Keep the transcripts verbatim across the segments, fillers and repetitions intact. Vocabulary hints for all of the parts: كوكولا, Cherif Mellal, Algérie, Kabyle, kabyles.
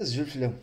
الزول فلاهم.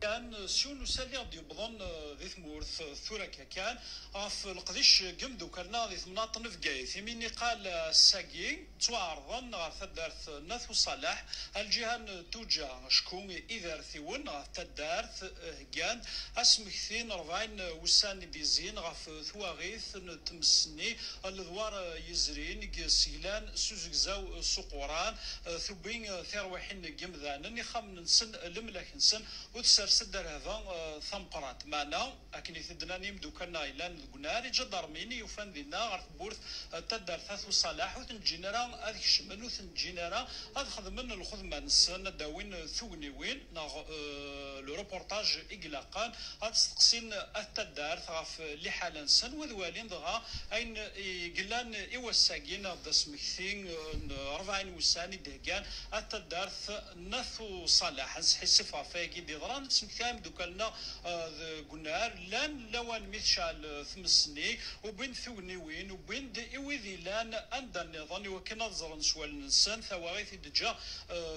كان سيون وسالي غادي يبضن ذي ثمورث ثورك كان غاف القديش قم ذكرنا ذي ثمناط نفكاي ثميني قال الساكين توعرضن غاف تدارث ناث وصلاح الجهان توجه شكون إذا ثيون غاف تدارث هكان أسمكثين ربعين وسان بيزين غاف ثواغيث تمسني الذوار يزرين سيلان سوزكزاو سقوران ثبين ثروحين قم ذانني خام نسن الملاك نسن وتسرس سدر هذا ثمقرات معنا أكني ثدنا نمدو كنا إلى نقولنا رجال درميني وفن ذينا غرف بورث تدر ثاث وصلاح وتنجينرا أذك شمن وتنجينرا أخذ من الخدمة نسنا داوين ثوني وين نغ الروبورتاج إغلاقا أتستقسين التدار ثغف لحالا نسن وذوالين ضغا أين قلان إوساقين دسمكثين ربعين وساني دهقان التدار ثاث وصلاح نسحي صفا فاكي ديضران كامل دوكا لنا قلنا لان لوان مثال ثمس سنين وبين ثوني وين وبين إوذي لان أندى النظام وكنا نظر نسوال الإنسان ثواغيث دجا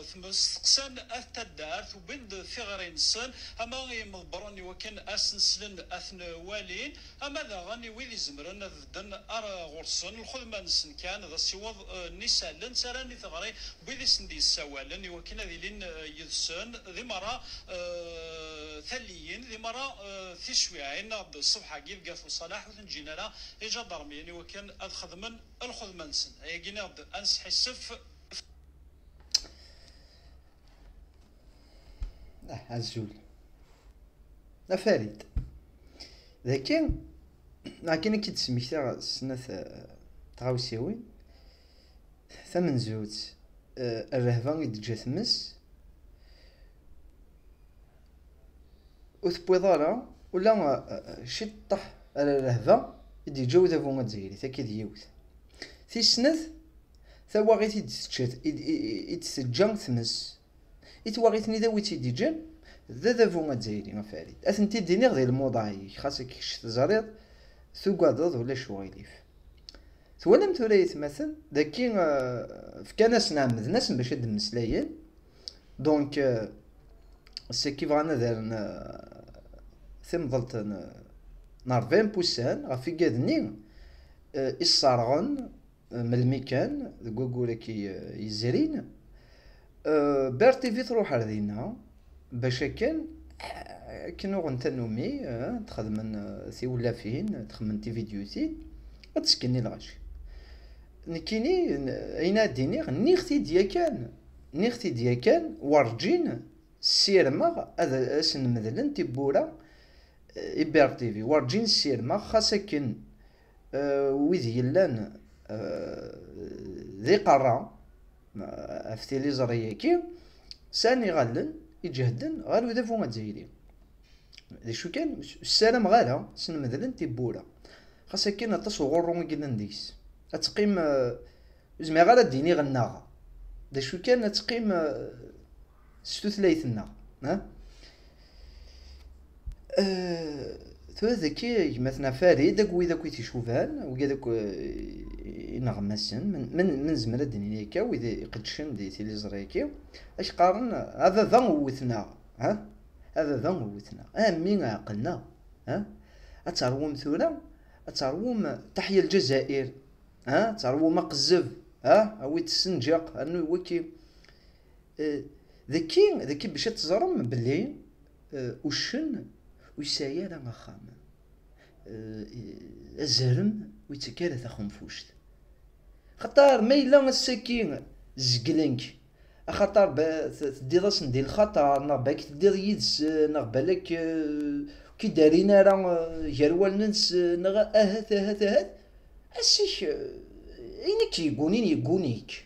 ثمس قسان التدارث وبين ثغرين إنسان أما غي مضبراني وكان أسنسلن أثنوالين أما ذا غني وذي زمرن ذدن أرى غرسن الخدمة نسن كان ذا سيوض نسالن سراني ثغري بذي سندي السوالن وكنا ذي لين يذسن ذي مرة ثليين ذي مرة في شويعين الصفحة كي لقات وصلاح وتنجينا لها إجا درميني وكان أدخذ من الخذ منسن أي كينا أنسحي السف أه عزول أه فريد لكن لكن كي تسميك تا سنة تغاوسيوين ثمن زوت الرهبان يدجا ثمس أو تبويضالا ولا شطح على الرهبة يدي جوذة فوما تزيري تاكي ديوث في السنث ثواغيث يتسجن ثمس يتواغيثني ذاويت يديجن ذا ذا فوما تزيري غفاريد أثنتي دينيغ ديال الموضعي خاصك شت زريض ثوكادوض ولا شوغيليف ثوالم ثريث مثل ذاكي فكاناس نعمد ناس باش هاد المسلايين دونك سي كي بغانا دارن ثم ضلت نار فين بوسان غافي كادني الصارغون من الميكان كوكولا كي يزرين بار تيفي تروح لدينا باش كان كنوغ نتا نومي تخدم سي ولا فين تخمن تي فيديوتين وتسكني الغاشي نكيني اينا ديني نيختي دياكان نيختي دياكان ورجين سيرماغ هذا اسن مذلن تيبورا إبار تيفي ورجين سيرماغ خاصكن ويذ يلان ذي قرا افتي لي زرياكي ساني غالن يجهدن غير وذا فوما تزايري ذي شو كان السلام غالا سن مذلن تيبورا خاصكن اطاس وغرو كيدن ديس اتقيم زعما غالا ديني غناغا ذي شو كان اتقيم ستو ثلاثنا ها أه... ذكي مثلا فريد داك وذاك تيشوفان وكذاك ينغمسن من من من زمرا دنيكا وذا يقدشن دي تيلي زريكي اش قارن هذا ذا وثنا ها هذا ذا وثنا امين عقلنا ها اتروم ثوره اتروم تحيا الجزائر ها تروم قزف ها اويت السنجاق انه وكي أه... ذكي ذكي باش تزرم بلي وشن ويسايا راه خام الزرم ويتكالث خنفوشت خطار ما الا السكين زقلنك خطر تدي راس ندير الخطر نا باك تدير يدس نا بالك كي دارينا راه جروال ننس نا اهات اهات اهات السيخ اين كيقونين يقونيك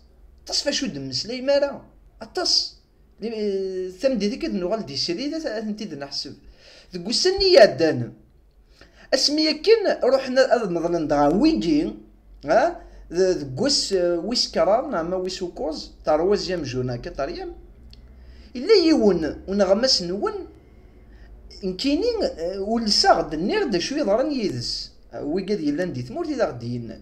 عطاس فاش ود مسلي مالا عطاس ثم دي ذيك نوغال دي سريدة انتي دي نحسب ذكو السنية دانا اسمية كان روحنا نظلن دغا ويجي ها ذكو ويس كران اما ويس وكوز تاروز يام جونا كتاريام إلا يون ونغمس نون نكينين ولسا غد النير دا شو يضرن يدس ويقاد يلان دي ثمورتي دا غد ينان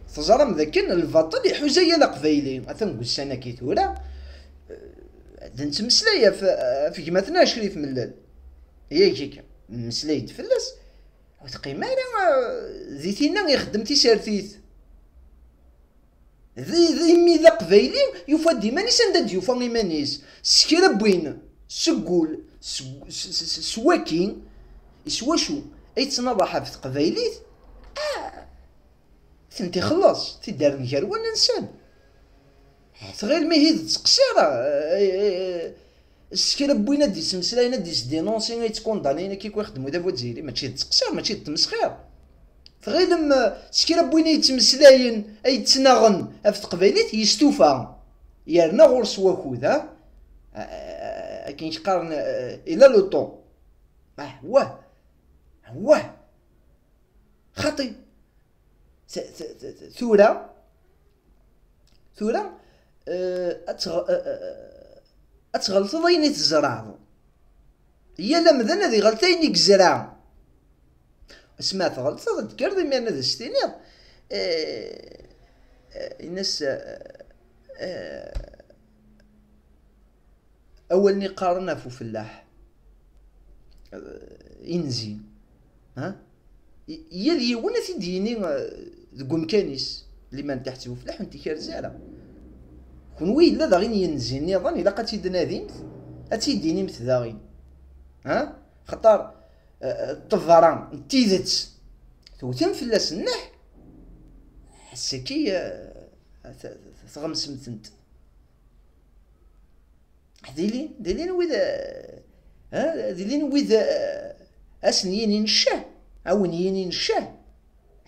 تزرم ذاكن الباطل يحوزيا القبايلين تنقول السنه كي تورا نتمسلايه في جماعتنا شريف ملال هي كيك مسلايد فلس وتقيم انا زيتينا يخدم تيسارتيت ذي ذي مي ذا قبايلي يوفا ديما نيسان داد يوفا ميمانيس سكيرا بوين سكول سواكين سواشو اي تنضحى في تقبايليت اه تنتي خلاص تيدار نكار وانا نسان حيت غير ما هي تقسيره السكيرا بوينا ديس مسلاينا ديس دينونسي تكون دانينا كي يخدموا دابا تزيري ماشي تقسير ماشي تمسخير تغيلم سكيرا بوينا يتمسلاين اي تناغن في تقبايليت يستوفى يرنا غرس واكود ها كاينش قارن الى لو طون اه واه واه خطي ثورة ثورة اتغلط ضيني تزرع هي لمذن هذه غلطيني كزرع سمعت غلط تذكر ديما انا ذا ستينيض الناس اول ني قارنا في فلاح ينزي ها هي اللي وانا تيديني ذو مكانيس اللي ما نتحتو فلاح انت كارزاله كون وي لا داغين ينزي نظن الا قاتي دناديمت اتيديني مثداغين ها خطر الطفران نتيذت توتم فلاس النح السكي تغمس مثنت ديلي ديلي نويد ها ديلي نويد اسنيني نشاه او نيني نشاه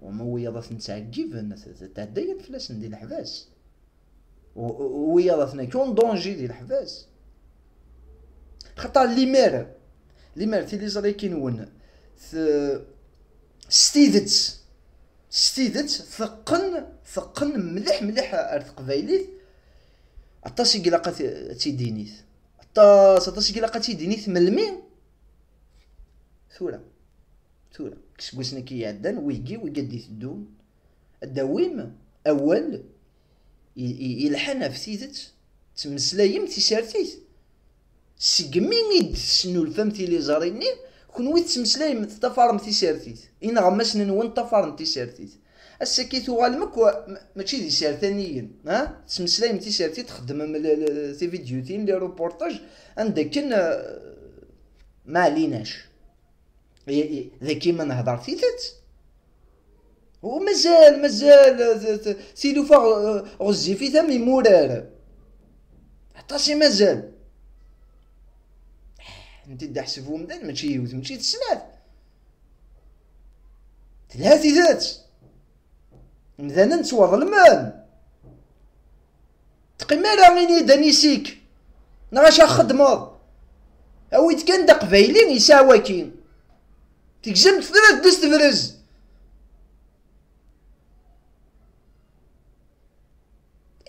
وما ويا ضا تنتعجب تداير فلاس ندير الحباس ويا ضا كون دونجي ديال الحباس خطا لي مير لي مير تي لي زري كينون ستيدت ستيدت ثقن ثقن مليح مليح ارتقبايليت عطاسي قلاقه تيدينيت عطاس عطاسي قلاقه تيدينيت من المين ثوره ثوره كسكوسنا كي عدان ويجي ويقدي تدوم الدويم اول يلحن في تيدت تمسلايم تيسارتيت سقميني دسنو الفمتي لي زاريني كنوي تمسلاي من تفارم تيسارتيت إن غمسنا نون تفارم تيسارتيت الساكي توغالمك ماشي دي سارتانيين ها تمسلاي من تيسارتيت تخدم تي فيديوتين لي روبورتاج عندكن ما عليناش ذا كيما نهضر تيتات ومازال مازال سيلوفا غزي في ثمي مورار عطاسي مازال نتي دحسبو مدان ماشي يوت ماشي تسلات تلاتي ذات مدان نتسوى ظلمان تقي مالا غيني دانيسيك نغاش اخدمض أويت كان دا قبايلين يساوا كين تكجمت ثلاث دست فرز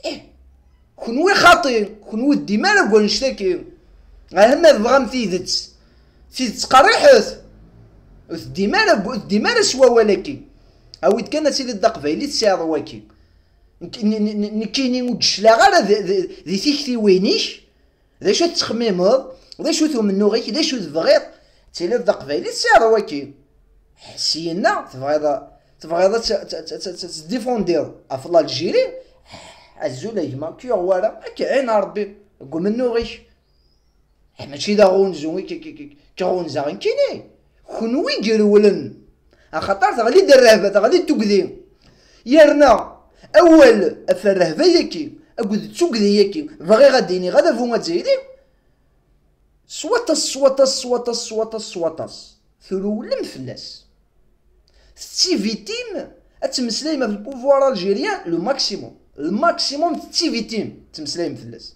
إيه كنوي خاطين كنوي ديما لا بغا نشتكي أهما تبغام تيدت تيدت قريحت ديما لا ديما لا سوا ولكن أويت كان سيدي دا قبايلي تساوا واكين نكيني ودشلا غير ذي تيكتي وينيش ذا شو تخممه ذا شو ثمنو غيك ذا شو تبغيض تيلا ذا قبايلي تساعر واكي حسينا تبغيض تبغيض تديفوندير افلا الجيري عزولا يما كي غوارا كعين ربي قول منو غيك ماشي دا غونزوي كي كغونزا غنكيني كنوي جرولن خاطر غادي دير الرهبه غادي تكذي يرنا أول أفرهبة ياكي أقول تسوكذي ياكي بغي غاديني غادا فوما تزايدي سواتس سواتس سواتس سواتس سواتس ثلو لمفلاس تي فيتيم تمسلايم في البوفوار الجيريان لو ماكسيموم الماكسيموم تي فيتيم تمسلايم فلاس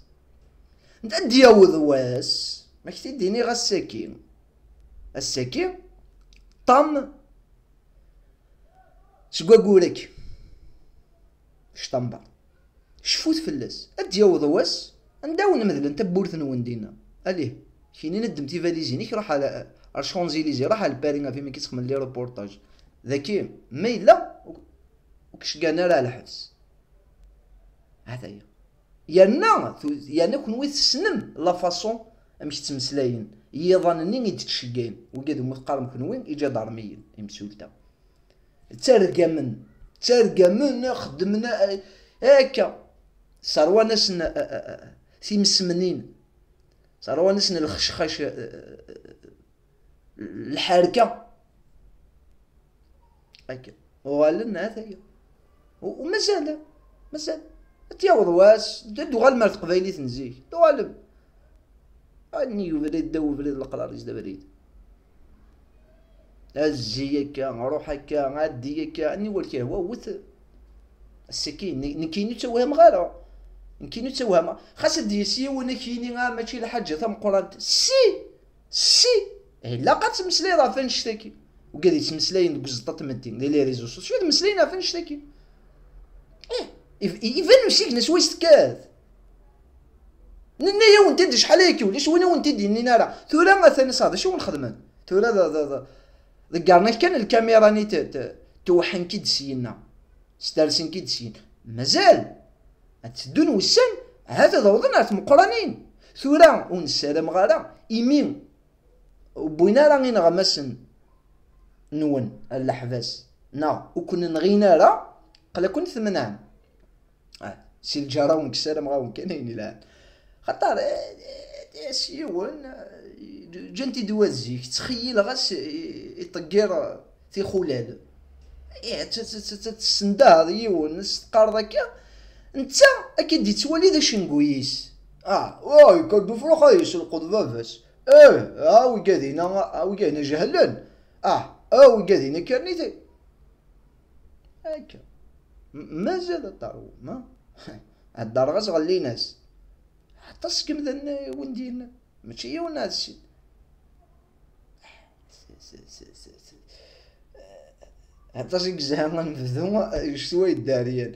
نتا دياوض واس ما كتديني غا الساكين الساكين طام سكواكولك شطنبر شفوت فلاس ادياوض واس نداو نمذل تبورث نوندينا اليه كيني ندم تي فاليزينيك راح على الشونزيليزي راح على بارينا فيما كيتخمم لي روبورتاج ذاكي ما الا وكش كانا راه الحبس هذايا يا نا يا نا كون ويت سنم لا فاصون مش تمسلاين يظنني يتشكاين وكادو متقارم كنوين اجا دارميين يمسولتا ترقمن ترقمنا خدمنا هاكا صاروا ناسنا في مسمنين صاروا ناسنا الخشخاش الحركه هاكا وغالنا هاذيا ومازال مازال تياوض واس دو غال مال قبايلي تنزيك دو غالب اني وبريد دو وبريد القرار يزدا بريد أزي هكا نروح هكا نعدي هكا أني ولك هوا وث السكين نكينو توهم غالا نكينو توهم خاص ديسي وانا كيني غا ماشي لحاجة تم قران سي سي إلا قا تمسلي راه فين نشتكي وقادي تمسلاين دوك الزطا تمدين لي ريزو سوسيو تمسلاين راه فين نشتكي إيه إيفانو سيكنا سويس تكاث نايا ونتي دي شحال هاكي ولاش وانا ونتي دي نينا راه ثورا مثلا صاد شنو نخدم أنا ثورا ذكرنا كان الكاميرا ني توحن كي دسينا ستارسن كي دسين مازال تدون وسن هذا ضوضنا تمقرانين ثورا ونسالم غالا يمين وبوينا راه غنغمسن نون اللحباس نا وكنا نغينا راه قلا كنت ثمنان اه سي الجاره ونكسالم غاون كاينين لا خطر سيون جنتي دوازيك تخيل غاس يطقير في خلال ايه تسندا يون نستقر ذاكا انت اكيد يتولي ذا شنقويس اه واي كدو فروخايس القضبه فاس اه اه وكادينا اه وكادينا جهلان اه اه وكادينا كرنيتي هكا مازال الدار ما الدار غاس غليناس حتى سكم ذا وندينا ماشي هي ولا هادشي حتى شي كزهرنا نبذو شويه داريان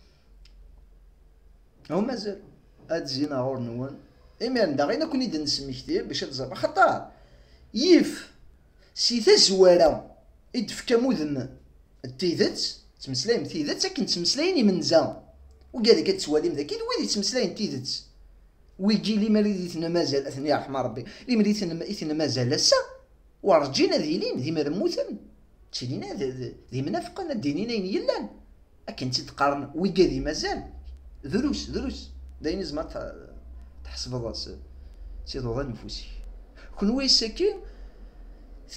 هو مازال هاد الزيناور نون إمران دا غينا كوني دنسميكتي باش تزرب خطر يف سي تزوارا يدفك مذن التيذت تمسلايم تيذت أكن تمسلايني منزا وقالك تسواليم ذاك ويلي تمسلاين تيذت ويجي لي مريضيتنا مازال أثني يرحم ربي لي مريضيتنا مازال هسا ورجينا ذيلين ذي مرموثن تشيلينا ذي منافقنا دينينين يلان أكن تتقارن ويجي ذي مازال دروس دروس داين زعما تحسب راسك تيضر نفوسي كنوي ساكن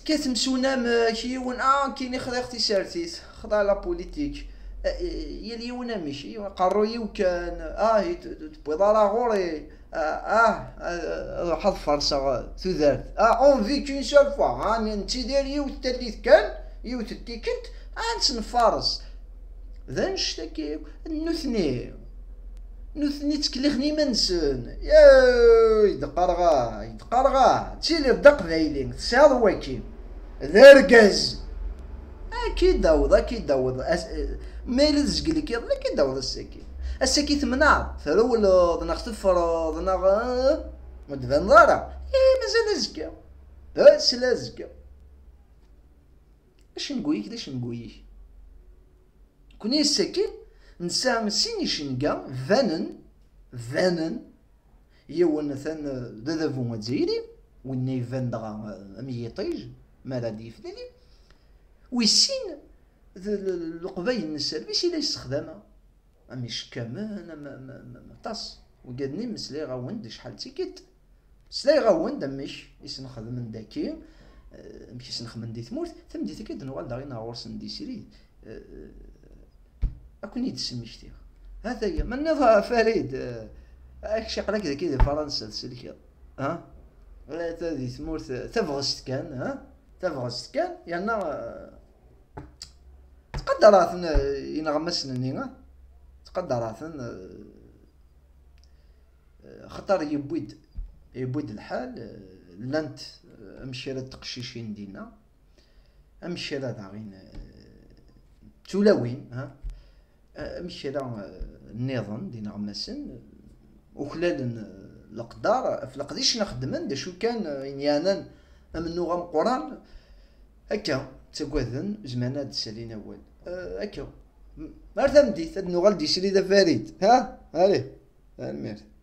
كاتمسونا ماشي ون اه كاين خدا اختي سارتيس خدا لا بوليتيك يا ليونا ماشي قروي وكان اه تبيضا لا غوري اه حظ فرصه تذات اه اون فيك اون سول فوا هاني انت داير يوت اللي كان يوت اللي كنت انسنفارس ذا نشتكي نثني نثني تكلخني منسن يا يدقرغا يدقرغا تيلي دق ذايلين تسعد واكي ذا ركاز اكي داوض اكي داوض أس... مالي تزقلي كي ظل كي داوض الساكي الساكي ثمنع ثرولض ناخ تفرض ناخ ما تبان ضارع ايه مازال ازكى بس لا ازكى اش نقوليك داش نقوليك كوني الساكي نسام سيني شنقا فانن فانن يوان ثان دادافو متزايري وني فان دغا ميطيج مالادي فلالي ويسين القبايل نسالفيس إلا يستخدمها أمي شكا مانا ما ما ما ما طاس وقالني مسلاي غا وند شحال تيكيت مسلاي غا وند أميش يسنخدم من داكي أميش يسنخدم من دي تموت ثم دي تيكيت نوال داغينا غورس ندي سيري أكون يتسميشتي هذا هي من نظر فريد أكشي قلك ذاك كذا فرنسا تسلك ها لا تذي ثمور تفغست كان ها تفغست كان يعني تقدرات ينغمسنا نينا تقدرات خطر يبود يبود الحال لانت أمشيرة تقشيشين دينا أمشيرة داغين تولوين ها ماشي راه النظام ديال غمسن وخلال القدار فلقديش نخدمن دا شو كان يعني منو غنقران هكا تكوذن زمانات سالين اول هكا مرتم ديت نو غلدي شري دا فريد ها هاله المير